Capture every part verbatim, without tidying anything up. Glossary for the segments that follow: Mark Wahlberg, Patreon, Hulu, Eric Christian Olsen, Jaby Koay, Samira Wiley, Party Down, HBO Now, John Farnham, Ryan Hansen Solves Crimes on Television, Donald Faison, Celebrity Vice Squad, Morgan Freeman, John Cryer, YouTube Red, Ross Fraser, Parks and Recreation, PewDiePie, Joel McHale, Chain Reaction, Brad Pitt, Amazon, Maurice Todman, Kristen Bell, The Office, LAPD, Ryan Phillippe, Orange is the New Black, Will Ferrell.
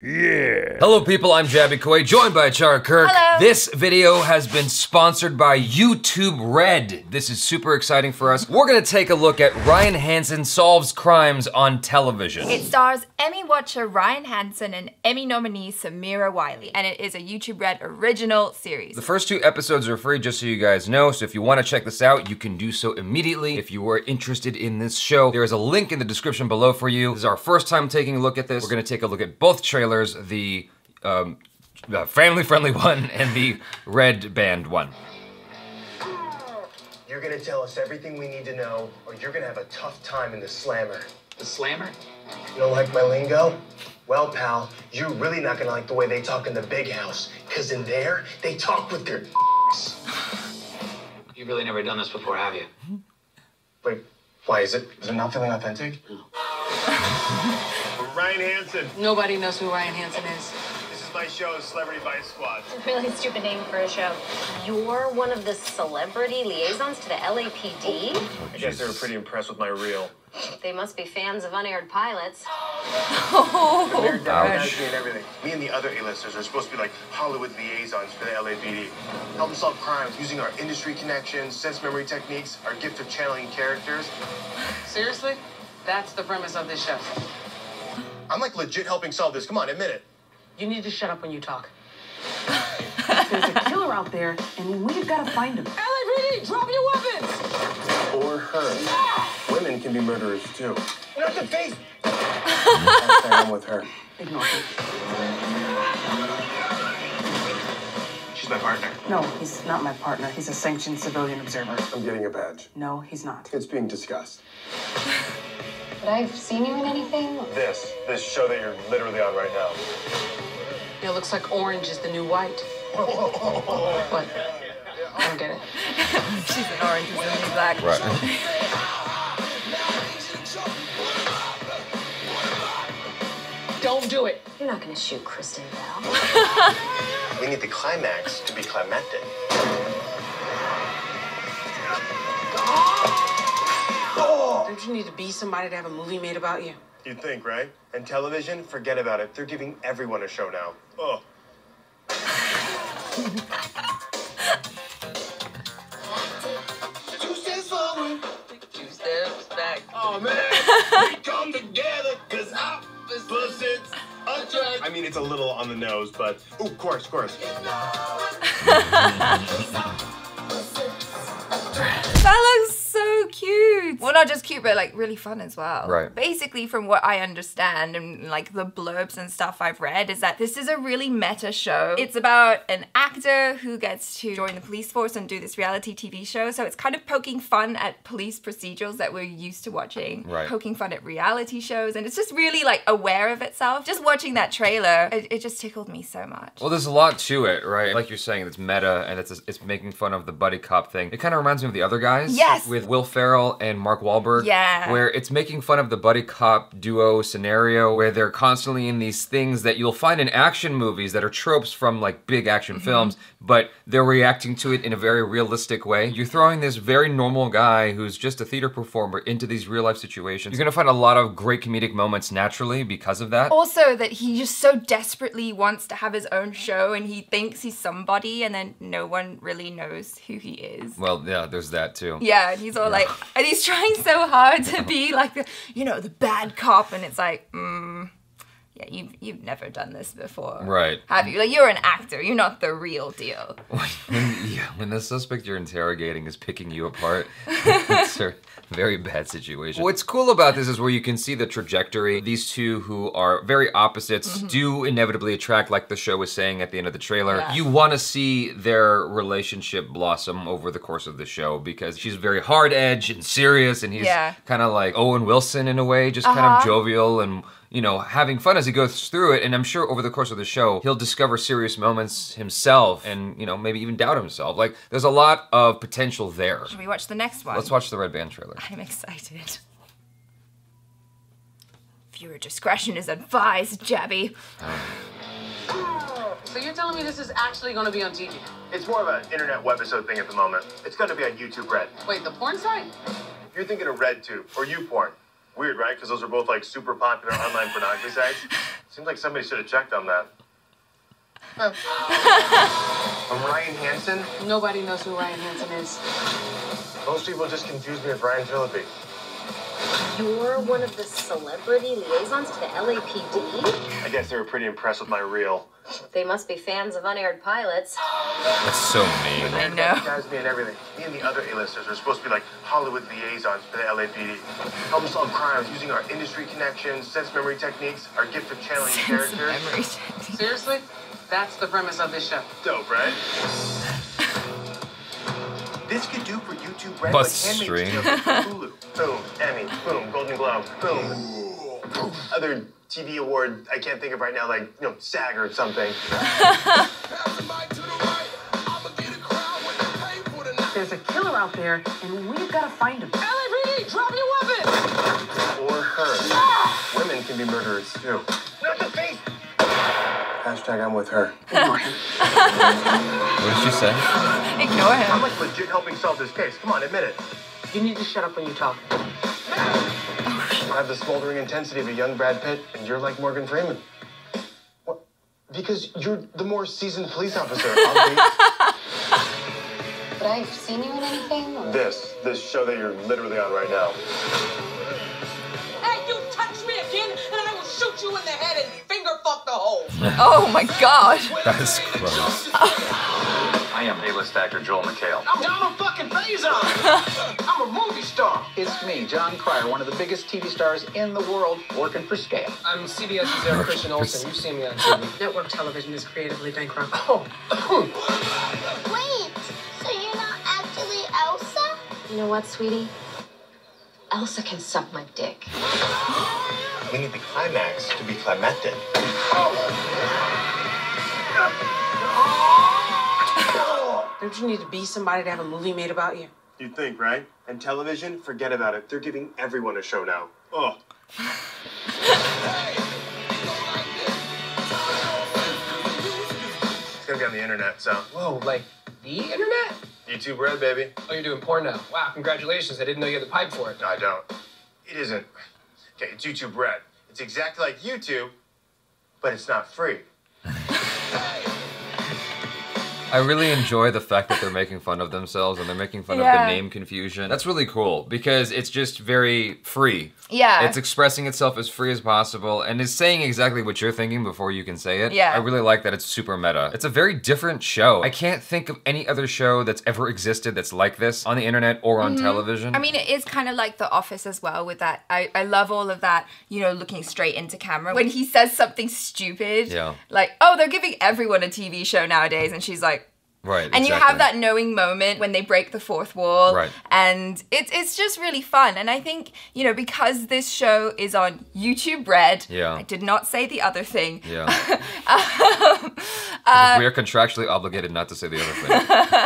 Yeah. Hello people, I'm Jaby Koay, joined by Achara Kirk. Hello. This video has been sponsored by YouTube Red. This is super exciting for us. We're gonna take a look at Ryan Hansen Solves Crimes on Television. It stars Emmy watcher Ryan Hansen and Emmy nominee Samira Wiley, and it is a YouTube Red original series. The first two episodes are free, just so you guys know, so if you wanna check this out, you can do so immediately. If you were interested in this show, there is a link in the description below for you. This is our first time taking a look at this. We're gonna take a look at both trailers. The um, uh, family-friendly one and the red band one. You're gonna tell us everything we need to know, or you're gonna have a tough time in the slammer. The slammer? You don't like my lingo? Well, pal, you're really not gonna like the way they talk in the big house, because in there, they talk with their You've really never done this before, have you? Wait, why is it? Is it not feeling authentic? Ryan Hansen. Nobody knows who Ryan Hansen is. This is my show, Celebrity Vice Squad. It's a really stupid name for a show. You're one of the celebrity liaisons to the L A P D? I guess they were pretty impressed with my reel. They must be fans of unaired pilots. Oh, oh gosh. And everything. Me and the other A-listers are supposed to be like Hollywood liaisons for the L A P D. Help them solve crimes using our industry connections, sense memory techniques, our gift of channeling characters. Seriously? That's the premise of this show. I'm like legit helping solve this. Come on, admit it. You need to shut up when you talk. There's a killer out there, and we've got to find him. L A P D, drop your weapons! Or her. Ah! Women can be murderers, too. Not the face! I'll stand on with her. Ignore her. She's my partner. No, he's not my partner. He's a sanctioned civilian observer. I'm getting a badge. No, he's not. It's being discussed. But I've seen you in anything? This. This show that you're literally on right now. It looks like Orange is the New White. What? I don't get it. She's an Orange is the New Black. Right. Don't do it. You're not going to shoot Kristen Bell. We need the climax to be climactic. Don't you need to be somebody to have a movie made about you? You'd think, right? And television, forget about it. They're giving everyone a show now. Ugh. Two steps forward, two steps back. Oh, man. We come together because opposites attract. I mean, it's a little on the nose, but... Ooh, chorus, chorus. That looks so cute. Well, not just cute, but like really fun as well. Right. Basically, from what I understand and like the blurbs and stuff I've read, is that this is a really meta show. It's about an actor who gets to join the police force and do this reality T V show. So it's kind of poking fun at police procedurals that we're used to watching. Right. Poking fun at reality shows. And it's just really like aware of itself. Just watching that trailer, it, it just tickled me so much. Well, there's a lot to it, right? Like you're saying, it's meta and it's, it's making fun of the buddy cop thing. It kind of reminds me of The Other Guys. Yes. With Will Ferrell and Mark Wahlberg. Yeah. Where it's making fun of the buddy cop duo scenario where they're constantly in these things that you'll find in action movies that are tropes from like big action mm-hmm. films, but they're reacting to it in a very realistic way. You're throwing this very normal guy who's just a theater performer into these real life situations. You're gonna find a lot of great comedic moments naturally because of that. Also that he just so desperately wants to have his own show and he thinks he's somebody and then no one really knows who he is. Well, yeah, there's that too. Yeah, and he's all yeah. like, and he's trying so hard to be like, the, you know, the bad cop, and it's like, mm, yeah, you've, you've never done this before. Right. Have you? Like, you're an actor, you're not the real deal. When, yeah, when the suspect you're interrogating is picking you apart, it's a very bad situation. What's cool about this is where you can see the trajectory. These two who are very opposites mm-hmm. do inevitably attract, like the show was saying at the end of the trailer. Yeah. You want to see their relationship blossom over the course of the show because she's very hard-edged and serious, and he's yeah. kind of like Owen Wilson in a way, just uh-huh. kind of jovial and... you know, having fun as he goes through it, and I'm sure over the course of the show, he'll discover serious moments himself and, you know, maybe even doubt himself. Like, there's a lot of potential there. Should we watch the next one? Let's watch the Red Band trailer. I'm excited. Viewer discretion is advised, Jaby. So you're telling me this is actually gonna be on T V? It's more of an internet webisode thing at the moment. It's gonna be on YouTube Red. Wait, the porn site? You're thinking of RedTube, or YouPorn. Weird, right? Because those are both like super popular online pornography sites. Seems like somebody should have checked on that. Huh. I'm Ryan Hansen? Nobody knows who Ryan Hansen is. Most people just confuse me with Ryan Phillippe. You're one of the celebrity liaisons to the L A P D? I guess they were pretty impressed with my reel. They must be fans of unaired pilots. That's so mean. I know. Guys, me and everything. Me and the other A-listers are supposed to be like Hollywood liaisons for the L A P D. Help them solve crimes using our industry connections, sense memory techniques, our gift of channeling sense characters. Seriously? That's the premise of this show. Dope, right? This could do for YouTube Red, Bus like string. Hulu. Boom, Emmy, boom, Golden Globe, boom. Other T V award I can't think of right now, like, you know, SAG or something. There's a killer out there, and we've got to find him. L A P D, drop your weapon! Or her. Ah! Women can be murderers, too. Not the face! Hashtag I'm with her. Ignore him. What did she say? Ignore him. I'm like legit helping solve this case. Come on, admit it. You need to shut up when you talk. I have the smoldering intensity of a young Brad Pitt, and you're like Morgan Freeman. What? Because you're the more seasoned police officer. But I've seen you in anything? Or? This. This show that you're literally on right now. Hey, you touch me again, and I will shoot you in the head and finger fuck the hole. Oh my god. That is gross. I am A-list actor Joel McHale. I'm Donald fucking Faison. I'm a movie star. It's me, John Cryer, one of the biggest T V stars in the world, working for scale. I'm C B S's Eric Christian Olsen. You've seen me on T V. Network television is creatively bankrupt. Oh. Wait, so you're not actually Elsa? You know what, sweetie? Elsa can suck my dick. We need the climax to be climactic. Oh. Don't you need to be somebody to have a movie made about you? You think, right? And television, forget about it. They're giving everyone a show now. Ugh. It's gonna be on the internet, so. Whoa, like the internet? YouTube Red, baby. Oh, you're doing porn now. Wow, congratulations. I didn't know you had the pipe for it. No, I don't. It isn't. Okay, it's YouTube Red. It's exactly like YouTube, but it's not free. I really enjoy the fact that they're making fun of themselves and they're making fun yeah. of the name confusion. That's really cool because it's just very free. Yeah. It's expressing itself as free as possible and is saying exactly what you're thinking before you can say it. Yeah. I really like that it's super meta. It's a very different show. I can't think of any other show that's ever existed that's like this on the internet or on mm-hmm. television. I mean, it is kind of like The Office as well with that. I, I love all of that, you know, looking straight into camera. When he says something stupid, yeah. like, oh, they're giving everyone a T V show nowadays, and she's like, right, and exactly. you have that knowing moment when they break the fourth wall, right. and it's it's just really fun. And I think, you know, because this show is on YouTube Red, yeah. I did not say the other thing. Yeah, um, uh, we are contractually obligated not to say the other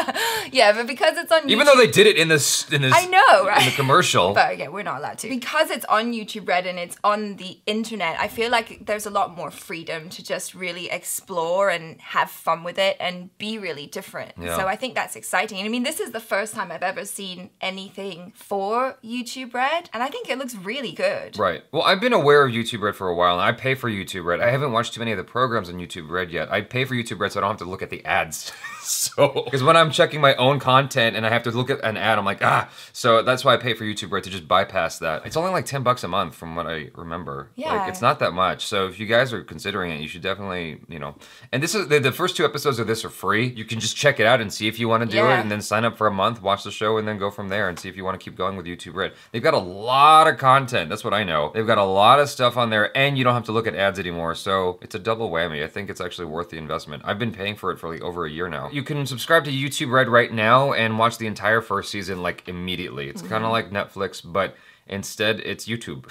thing. Yeah, but because it's on, even YouTube, though they did it in this, in this, I know, right? in the commercial. But yeah, we're not allowed to because it's on YouTube Red and it's on the internet. I feel like there's a lot more freedom to just really explore and have fun with it and be really different. Yeah. So I think that's exciting. I mean, this is the first time I've ever seen anything for YouTube Red, and I think it looks really good. Right. Well, I've been aware of YouTube Red for a while, and I pay for YouTube Red. I haven't watched too many of the programs on YouTube Red yet. I pay for YouTube Red so I don't have to look at the ads. So, because when I'm checking my own content and I have to look at an ad, I'm like, ah. So that's why I pay for YouTube Red, to just bypass that. It's only like ten bucks a month from what I remember. Yeah. Like, it's not that much. So if you guys are considering it, you should definitely, you know. And this is, the, the first two episodes of this are free. You can just check it out and see if you want to do yeah. it, and then sign up for a month, watch the show, and then go from there and see if you want to keep going with YouTube Red. They've got a lot of content, that's what I know. They've got a lot of stuff on there, and you don't have to look at ads anymore, so it's a double whammy. I think it's actually worth the investment. I've been paying for it for like over a year now. You can subscribe to YouTube Red right now and watch the entire first season like immediately. It's mm-hmm. kind of like Netflix, but instead, it's YouTube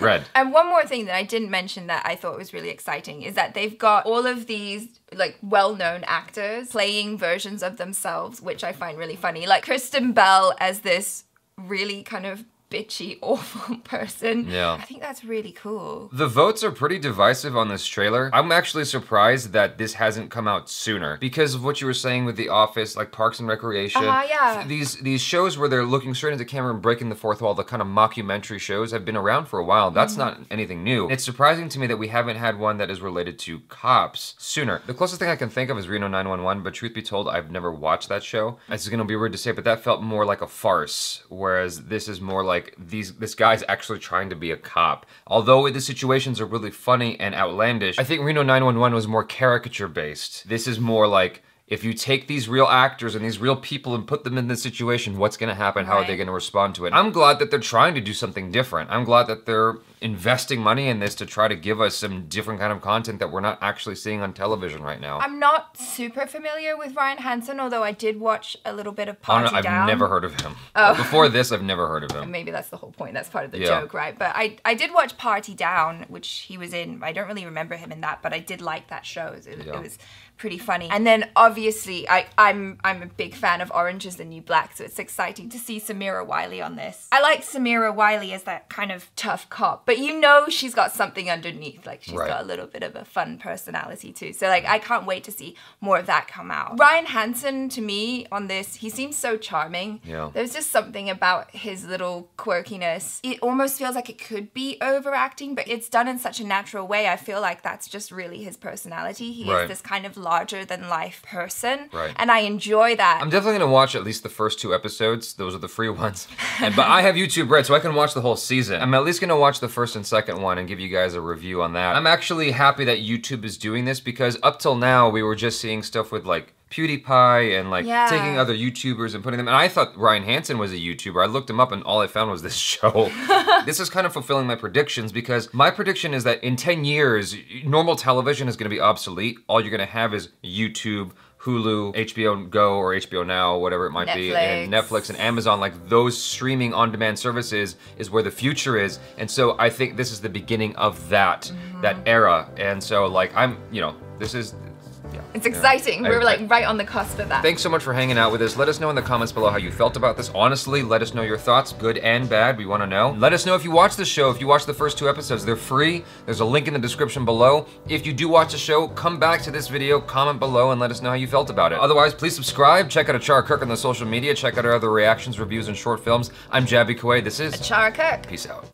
Red. And one more thing that I didn't mention that I thought was really exciting is that they've got all of these like well-known actors playing versions of themselves, which I find really funny. Like Kristen Bell as this really kind of bitchy, awful person. Yeah. I think that's really cool. The votes are pretty divisive on this trailer. I'm actually surprised that this hasn't come out sooner because of what you were saying with The Office, like Parks and Recreation. Uh, yeah. These, these shows where they're looking straight into camera and breaking the fourth wall, the kind of mockumentary shows have been around for a while. That's mm. not anything new. It's surprising to me that we haven't had one that is related to cops sooner. The closest thing I can think of is Reno nine one one, but truth be told, I've never watched that show. It's gonna be weird to say, but that felt more like a farce, whereas this is more like Like these, this guy's actually trying to be a cop. Although the situations are really funny and outlandish, I think Reno nine one one was more caricature based. This is more like, if you take these real actors and these real people and put them in this situation, what's gonna happen? How right. are they gonna respond to it? I'm glad that they're trying to do something different. I'm glad that they're investing money in this to try to give us some different kind of content that we're not actually seeing on television right now. I'm not super familiar with Ryan Hansen, although I did watch a little bit of Party Down. I've Down. never heard of him. Oh. Before this, I've never heard of him. Maybe that's the whole point. That's part of the yeah. joke, right? But I, I did watch Party Down, which he was in. I don't really remember him in that, but I did like that show. It, yeah. it was pretty funny. And then obviously, I, I'm I'm a big fan of Orange is the New Black, so it's exciting to see Samira Wiley on this. I like Samira Wiley as that kind of tough cop, but you know she's got something underneath, like she's right. got a little bit of a fun personality too. So like, I can't wait to see more of that come out. Ryan Hansen, to me, on this, he seems so charming. Yeah. There's just something about his little quirkiness. It almost feels like it could be overacting, but it's done in such a natural way. I feel like that's just really his personality. He right. is this kind of larger than life person, right. and I enjoy that. I'm definitely gonna watch at least the first two episodes. Those are the free ones. And, but I have YouTube Red, so I can watch the whole season. I'm at least gonna watch the first and second one and give you guys a review on that. I'm actually happy that YouTube is doing this because up till now we were just seeing stuff with like PewDiePie and like yeah. taking other YouTubers and putting them, and I thought Ryan Hansen was a YouTuber. I looked him up and all I found was this show. This is kind of fulfilling my predictions because my prediction is that in ten years, normal television is gonna be obsolete. All you're gonna have is YouTube, Hulu, H B O Go or H B O Now, whatever it might Netflix. be, and Netflix and Amazon, like those streaming on-demand services is where the future is. And so I think this is the beginning of that, mm-hmm. that era. And so like, I'm, you know, this is, yeah, it's exciting. Yeah. We're I, like I, right on the cusp of that. Thanks so much for hanging out with us. Let us know in the comments below how you felt about this. Honestly, let us know your thoughts, good and bad. We want to know. Let us know if you watch the show, if you watch the first two episodes. They're free. There's a link in the description below. If you do watch the show, come back to this video, comment below, and let us know how you felt about it. Otherwise, please subscribe. Check out Achara Kirk on the social media. Check out our other reactions, reviews, and short films. I'm Jaby Koay. This is Achara Kirk. Peace out.